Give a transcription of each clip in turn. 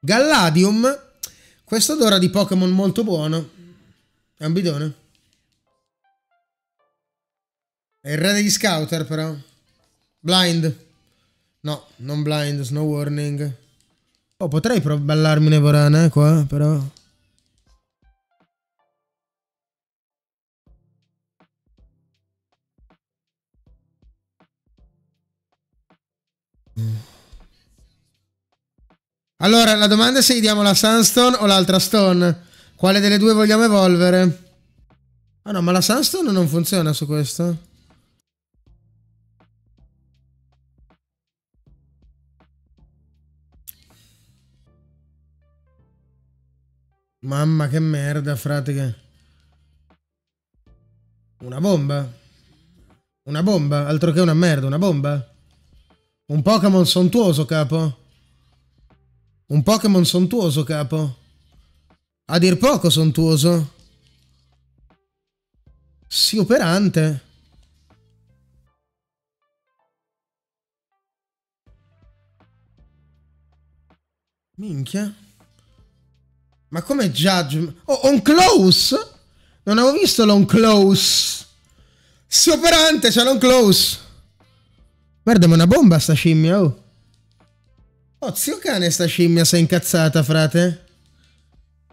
Galladium. Questo odora di Pokémon molto buono. È un bidone. È il re degli scouter però. Blind. No, non blind, snow warning. Oh, potrei ballarmi Nevorana qua, però. Allora, la domanda è se gli diamo la Sunstone o l'altra Stone. Quale delle due vogliamo evolvere? Ah no, ma la Sunstone non funziona su questo. Mamma che merda, frate, che... Una bomba. Una bomba, altro che una merda, una bomba. Un Pokémon sontuoso, capo. Un Pokémon sontuoso, capo. A dir poco sontuoso. Sì, operante. Minchia. Ma come judgment? Oh, Onclose? Non avevo visto l'Onclose. Sì, operante, c'è l'Onclose. Guarda, ma è una bomba sta scimmia, oh. Oh, zio cane, sta scimmia si è incazzata, frate.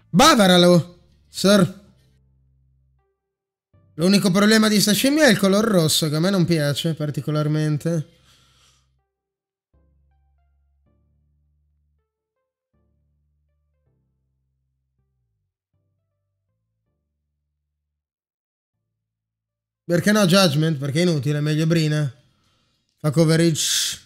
Bavaralo, sir. L'unico problema di sta scimmia è il color rosso, che a me non piace particolarmente. Perché no, Judgment? Perché è inutile, meglio Brina. Fa coverage.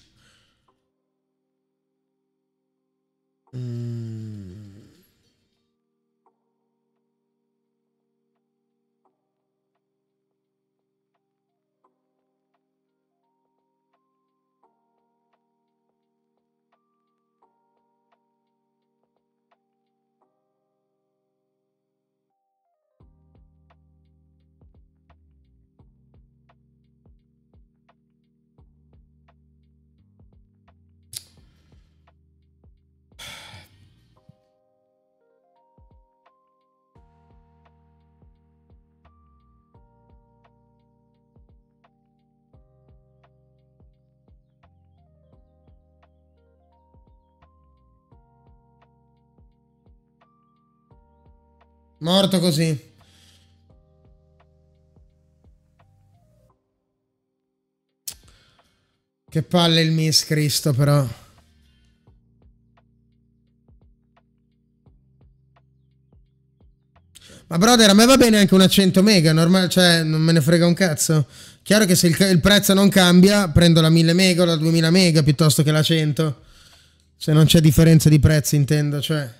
Morto così. Che palle il Miss Cristo però. Ma brother, a me va bene anche una 100 mega, normale, cioè non me ne frega un cazzo. Chiaro che se il prezzo non cambia, prendo la 1000 mega o la 2000 mega piuttosto che la 100. Se non c'è differenza di prezzi, intendo, cioè...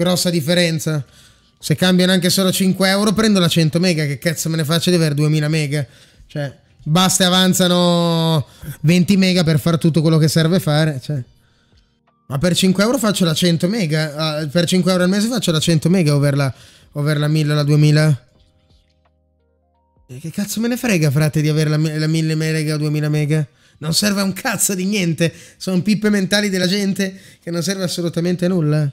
grossa differenza. Se cambiano anche solo 5 euro, prendo la 100 mega. Che cazzo me ne faccio di avere 2000 mega? Cioè basta e avanzano 20 mega per fare tutto quello che serve fare, cioè. Ma per 5 euro faccio la 100 mega. Per 5 euro al mese faccio la 100 mega over la 1000, la 2000. E che cazzo me ne frega, frate, di avere la 1000 mega o 2000 mega? Non serve a un cazzo di niente. Sono pippe mentali della gente che non serve assolutamente a nulla.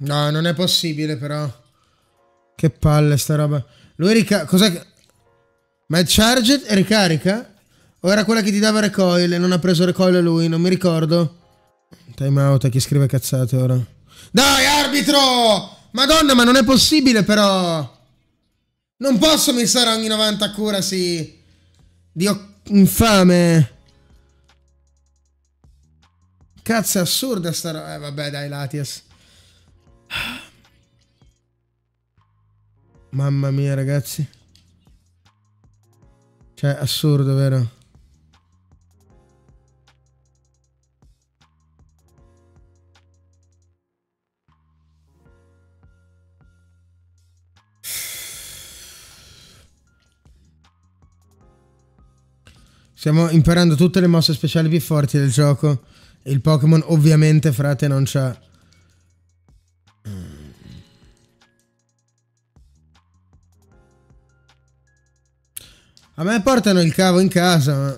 No, non è possibile però. Che palle sta roba. Lui ricarica. Cos'è che... ma il charge ricarica? O era quella che ti dava recoil e non ha preso recoil lui? Non mi ricordo. Time out a chi scrive cazzate ora. Dai arbitro! Madonna, ma non è possibile però. Non posso missare ogni 90 accuracy. Dio infame. Cazzo, è assurda sta roba. Vabbè dai, Latias. Mamma mia ragazzi. Cioè assurdo, vero? Stiamo imparando tutte le mosse speciali più forti del gioco. E il Pokémon ovviamente, frate, non c'ha... A me portano il cavo in casa, ma...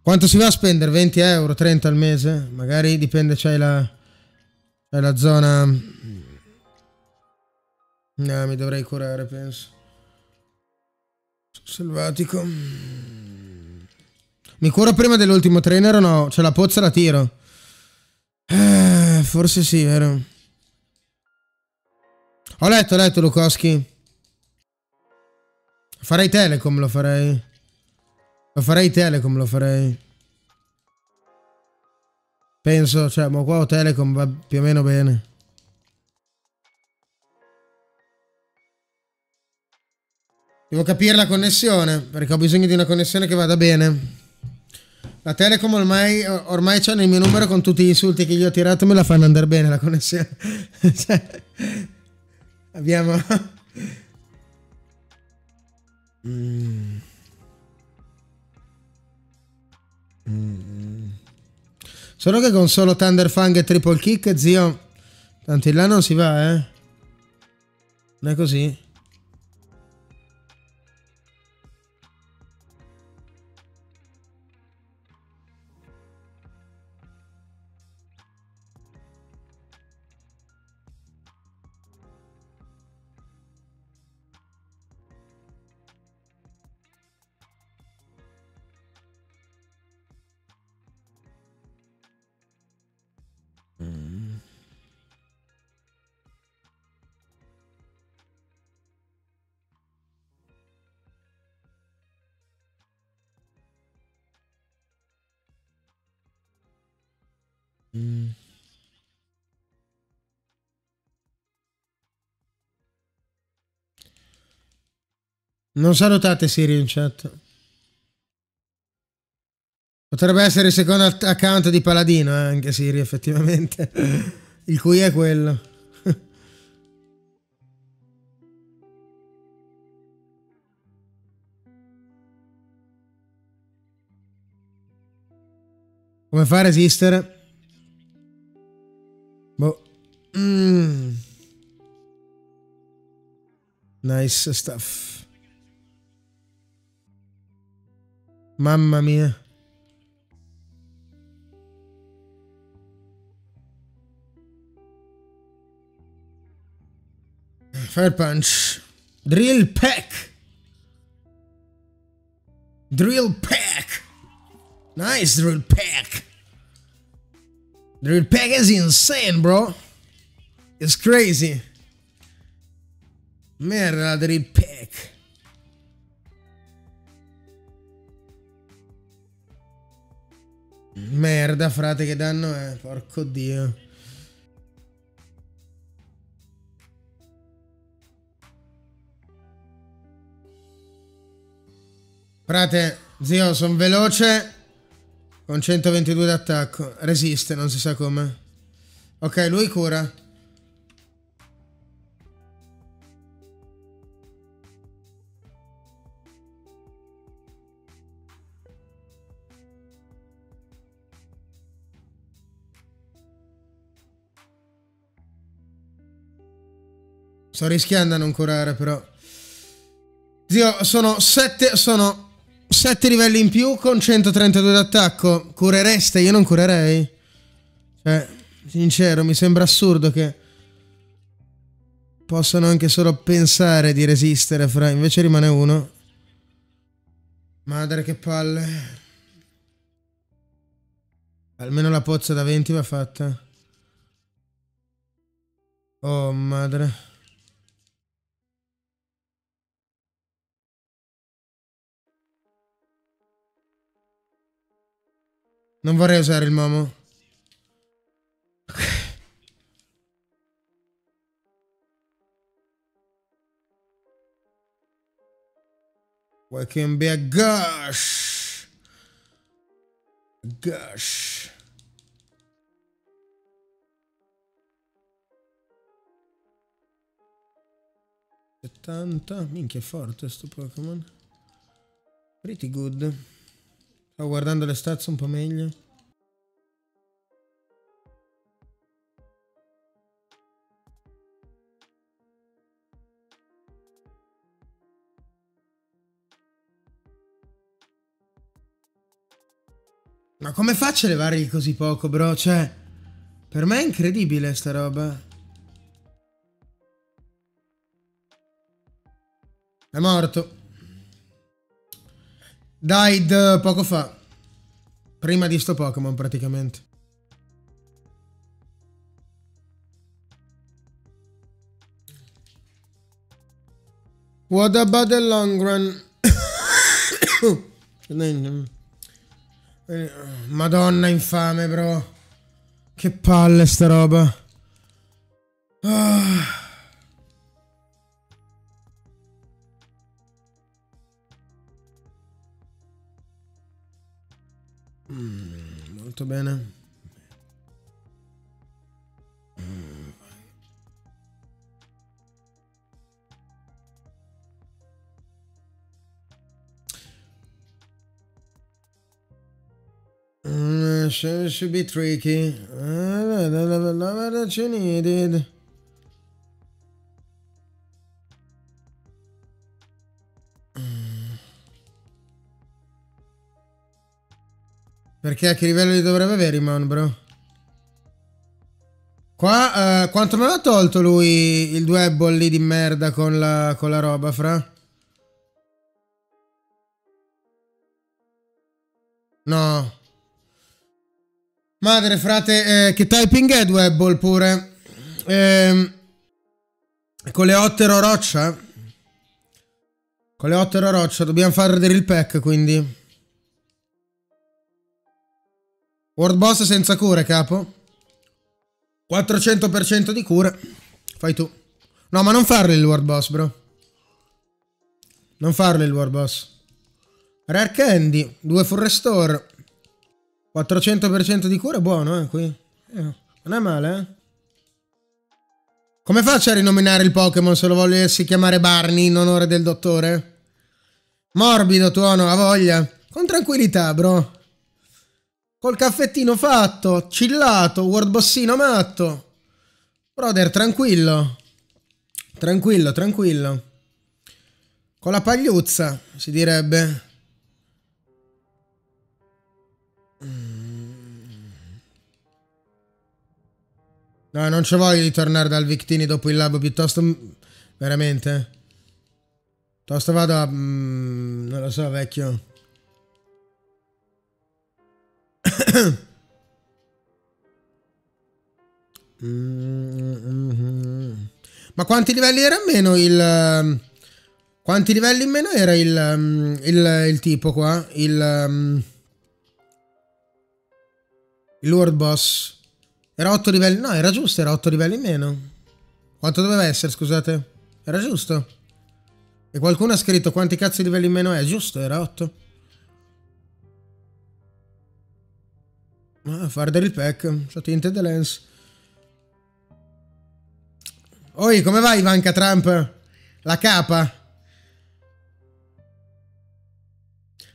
Quanto si va a spendere? 20 euro, 30 al mese? Magari dipende, c'hai la zona... No, mi dovrei curare, penso. Selvatico. Mi curo prima dell'ultimo trainer o no? Cioè la pozza la tiro. Forse sì, vero? Ho letto Lukowski. Farei Telecom, lo farei. Penso, cioè, ma qua o Telecom va più o meno bene. Devo capire la connessione, perché ho bisogno di una connessione che vada bene. La Telecom ormai c'è nel mio numero, con tutti gli insulti che gli ho tirato me la fanno andare bene la connessione. Cioè, abbiamo... Solo che con solo Thunder Fang e Triple Kick, zio, tanto in là non si va, eh. Non è così. Non salutate Siri in chat. Potrebbe essere il secondo account di Paladino, anche Siri, effettivamente. Il cui è quello. Come fa a resistere? Boh. Nice stuff. Mamma mia. Fire Punch. Drill Pack. Drill Pack. Nice Drill Pack. Drill Pack is insane, bro. It's crazy. Merda, Drill Pack. Merda, frate, che danno è. Porco dio. Frate, zio, sono veloce. Con 122 d'attacco. Resiste, non si sa come. Ok, lui cura. Sto rischiando a non curare, però. Zio, sono 7 livelli in più con 132 d'attacco. Curereste? Io non curerei. Cioè, sincero, mi sembra assurdo che possano anche solo pensare di resistere, fra. Invece rimane uno. Madre, che palle. Almeno la pozza da 20 va fatta. Oh, madre. Non vorrei usare il Momo. We can be a gosh. Gosh. Minchia, è forte sto Pokémon. Pretty good. Sto guardando le stats un po' meglio. Ma come faccio a levargli così poco, bro? Cioè, per me è incredibile sta roba. È morto. Died poco fa. Prima di sto Pokémon, praticamente. What about the long run? Madonna infame, bro. Che palle sta roba. Ah. Molto bene. Should be tricky. Love that you needed. Perché a che livello li dovrebbe avere i Mon, bro? Qua, quanto me l'ha tolto lui il Dwebble lì di merda con la roba, fra? No. Madre, frate, che typing è Dwebble pure? Con le Ottero Roccia? Con le Ottero Roccia, dobbiamo far vedere il pack, quindi. World Boss senza cure, capo. 400% di cure. Fai tu. No, ma non farlo il World Boss, bro. Non farlo il World Boss. Rare Candy, 2 Full Restore. 400% di cure è buono, qui. Non è male, eh. Come faccio a rinominare il Pokémon se lo volessi chiamare Barney in onore del dottore? Morbido, tuono, a voglia. Con tranquillità, bro. Col caffettino fatto, chillato, World Bossino matto. Brother, tranquillo. Tranquillo, tranquillo. Con la pagliuzza, si direbbe. No, non ci voglio di tornare dal Victini dopo il labo, piuttosto... Veramente. Piuttosto vado a... non lo so, vecchio. Ma quanti livelli era in meno il... Quanti livelli in meno era il tipo qua? Il World Boss. Era 8 livelli... No, era giusto, era 8 livelli in meno. Quanto doveva essere, scusate? Era giusto. E qualcuno ha scritto quanti cazzo di livelli in meno è? Giusto, era 8. Ah, farder il pack, c'ho Tinted Lens. Oi, come vai Ivanka Trump? La capa.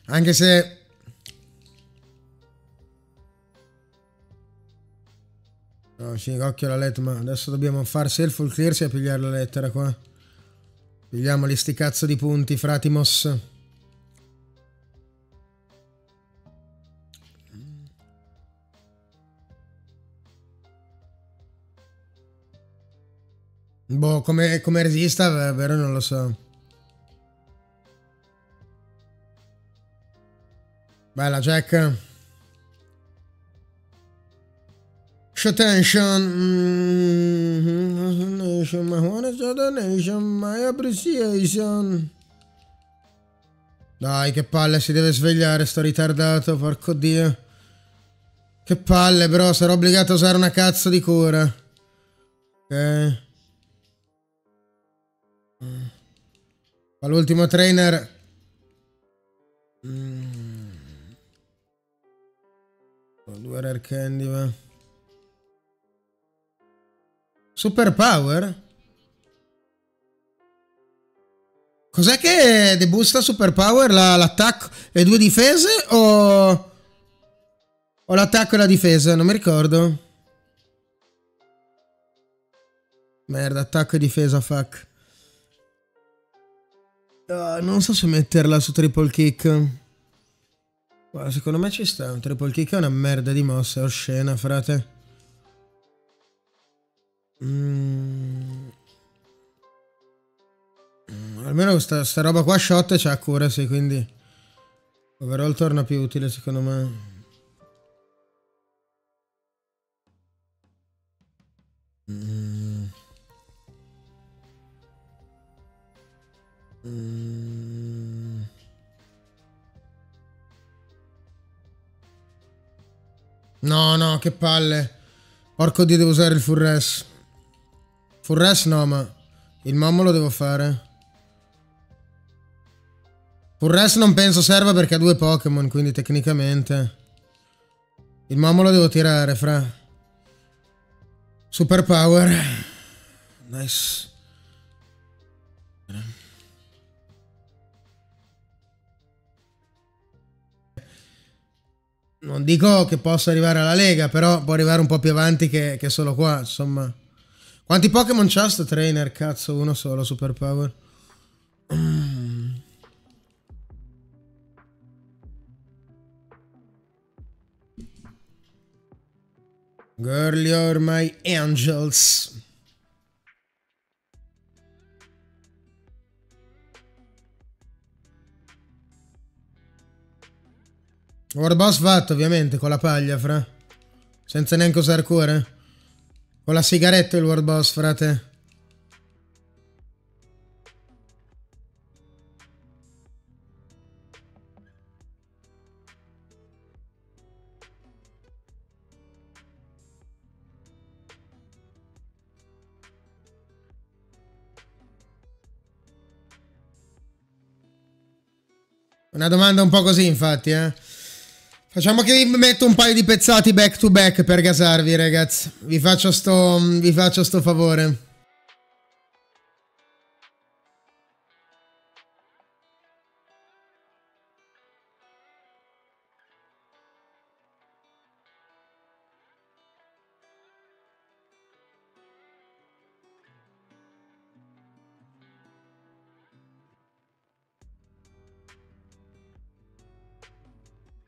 Anche se... No, sì, occhio alla lettera, ma adesso dobbiamo farsi il full clearsi e pigliare la lettera qua. Pigliamoli sti cazzo di punti, Fratimos. Boh, come resista, vero, non lo so. Bella, Jack. Attention. My one is a donation, my appreciation. Dai, che palle, si deve svegliare, sto ritardato, porco dio. Che palle, bro, sarò obbligato a usare una cazzo di cura. Ok. Fa l'ultimo trainer. Ho 2 rare candy, va. Super power? Cos'è che debusta superpower? L'attacco e due difese o l'attacco e la difesa? Non mi ricordo. Merda, attacco e difesa, fuck. Non so se metterla su triple kick. Guarda, secondo me ci sta. Un triple kick è una merda di mossa, è oscena, frate. Almeno sta roba qua shot e c'ha accuracy, quindi overall torna più utile secondo me. No, no, che palle. Porco Dio, devo usare il full res. Full res no, ma il mammo lo devo fare. Full res non penso serva perché ha due Pokémon, quindi tecnicamente il mammo lo devo tirare, fra. Super power. Nice. Non dico che possa arrivare alla Lega, però può arrivare un po' più avanti che solo qua, insomma. Quanti Pokémon c'ha sto trainer? Cazzo, uno solo, super power. Girl, you're my angels. World boss fatto, ovviamente, con la paglia, fra. Senza neanche usare cuore. Con la sigaretta il world boss, frate. Una domanda un po' così, infatti, eh. Facciamo che vi metto un paio di pezzati back to back per gasarvi, ragazzi. Vi faccio sto favore.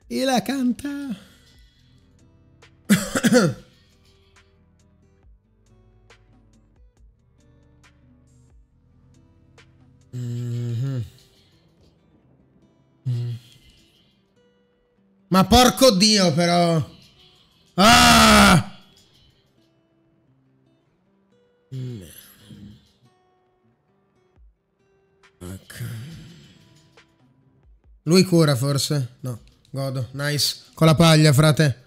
E la canta. Ma porco Dio, però. Ah! Lui cura forse? No. Godo, nice. Con la paglia, frate.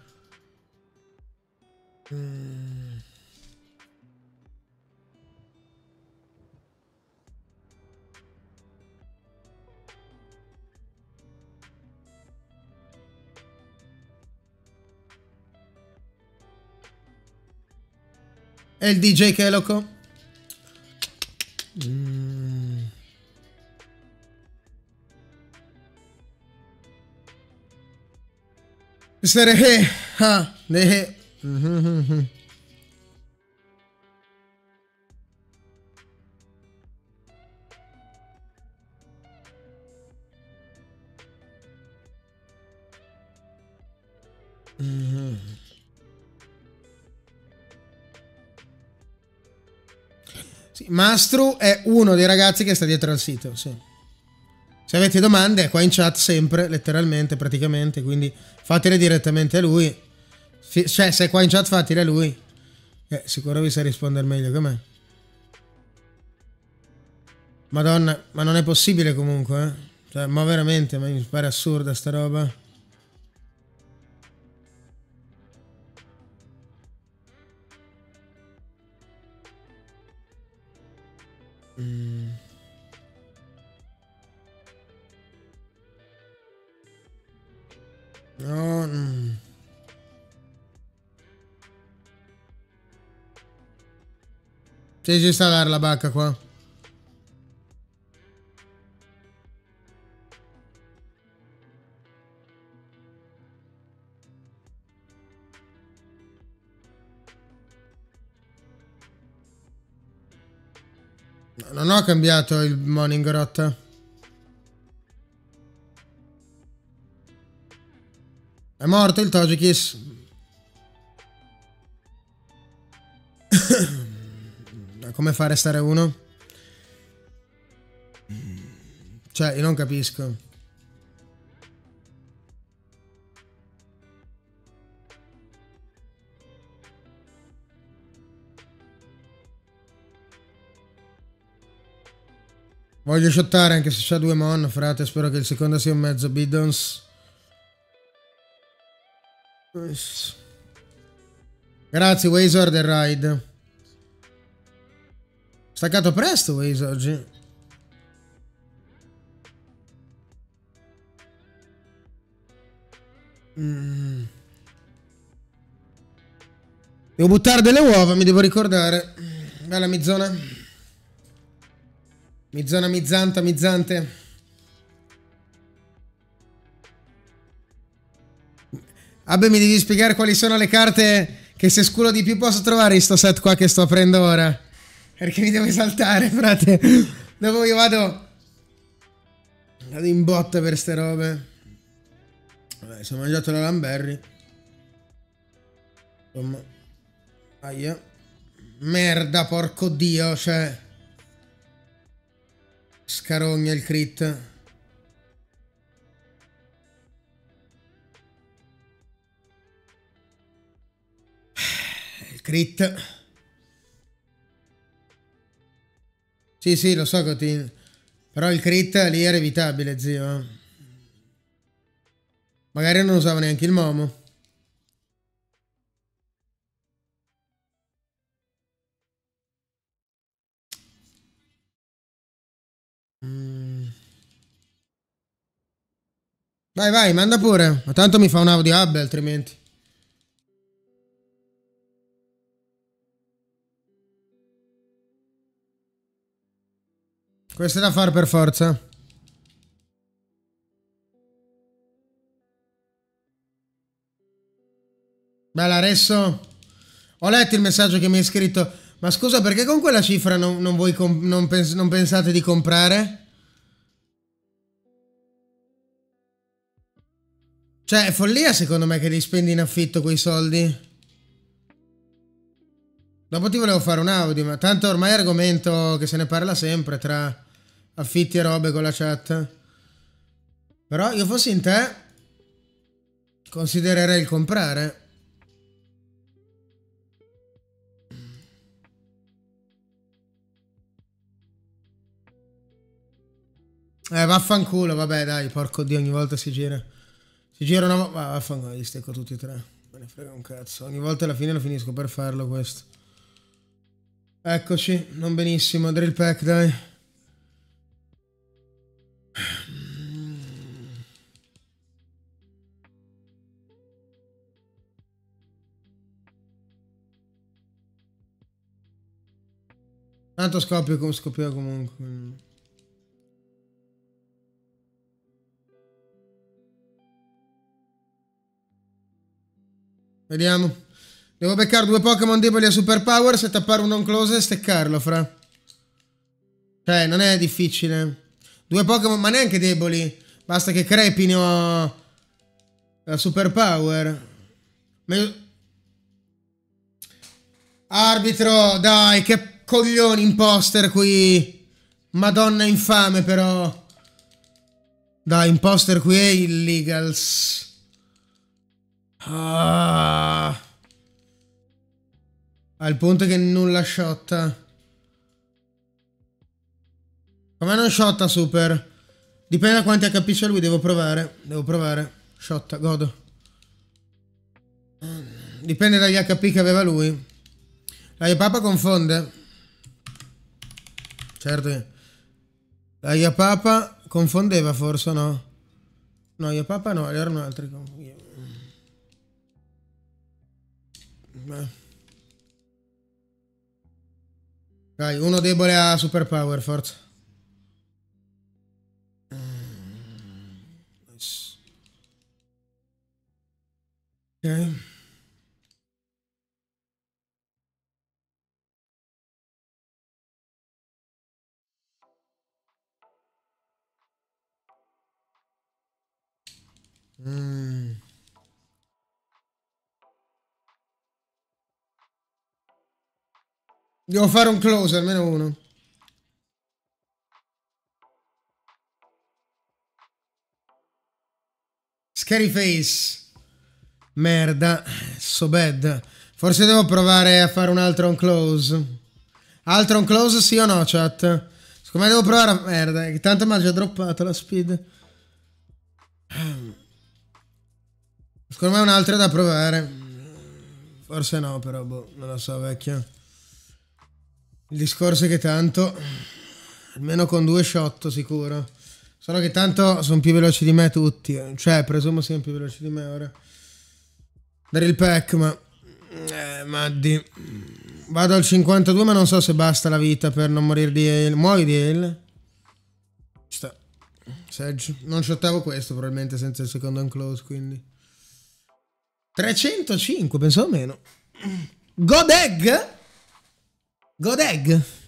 E il DJ che è loco? Sì, Mastru è uno dei ragazzi che sta dietro al sito, sì. Se avete domande è qua in chat sempre, letteralmente, praticamente, quindi fatele direttamente a lui. Cioè, se è qua in chat fatele a lui. Sicuro vi sa rispondere meglio che me. Madonna, ma non è possibile comunque, eh? Cioè, ma veramente, ma mi pare assurda sta roba. No, no. Sì, ci sta a dare la bacca qua. Non ho cambiato il mono in grotta. È morto il Togekiss. Come fa a restare uno? Cioè, io non capisco. Voglio shottare anche se c'ha due mon, frate. Spero che il secondo sia un mezzo Bidons. Grazie Wazor del ride. Staccato presto Waze oggi. Devo buttare delle uova, mi devo ricordare. Bella Mizzona. Mizzona mizzanta, mizzante. Vabbè, mi devi spiegare quali sono le carte che se sculo di più posso trovare in sto set qua che sto aprendo ora. Perché mi devo esaltare, frate. Dopo io vado in botta per ste robe. Vabbè, sono mangiato la Lamberry. Insomma. Aia. Merda, porco dio, cioè. Scarogna il crit. Sì, sì, lo so che ti... Però il crit lì era evitabile, zio. Magari non usava neanche il Momo. Vai, vai, manda pure. Ma tanto mi fa un audio hub, altrimenti. Questo è da fare per forza. Bella Resso. Ho letto il messaggio che mi hai scritto. Ma scusa, perché con quella cifra non pensate di comprare? Cioè è follia secondo me che li spendi in affitto quei soldi. Dopo ti volevo fare un audio, ma tanto ormai è argomento che se ne parla sempre tra affitti e robe con la chat. Però io fossi in te considererei il comprare. Vaffanculo, vabbè dai, porco dio, ogni volta si gira. Si gira una volta, vaffanculo, li stecco tutti e tre. Me ne frega un cazzo, ogni volta alla fine lo finisco per farlo questo. Eccoci, non benissimo, drill pack dai. Tanto scoppio come scoppio comunque. Vediamo. Devo beccare due Pokémon deboli a Super Powers e tappare un non close e steccarlo, fra. Cioè, non è difficile. Due Pokémon, ma neanche deboli. Basta che crepino la Super Power. Arbitro, dai, che... Coglioni imposter qui. Madonna infame però. Dai, imposter qui è illegals. Ah. Al punto che nulla shotta. Come non shotta super? Dipende da quanti HP c'è lui, devo provare. Shotta, godo. Dipende dagli HP che aveva lui. Dai, papa confonde. Certo, la Iapapa confondeva forse, no? No, Iapapa no, erano altri. Dai, uno debole a Super Power, forza. Ok. Devo fare un close, almeno uno. Scary face. Merda. So bad. Forse devo provare a fare un altro on close. Altro on close sì o no, chat? Secondo me devo provare a... Merda, tanto mi ha già droppato la speed. Secondo me un'altra da provare. Forse no, però boh, non lo so, vecchio. Il discorso è che tanto, almeno con 2 shot sicuro. Solo che tanto sono più veloci di me tutti. Cioè, presumo siano più veloci di me ora. Dare il pack, ma... Maddi. Vado al 52, ma non so se basta la vita per non morire di Hale. Muovi di Hale. Ci sta. Seggio. Non shottavo questo, probabilmente, senza il secondo unclose, quindi... 305, pensavo meno. God egg? God egg?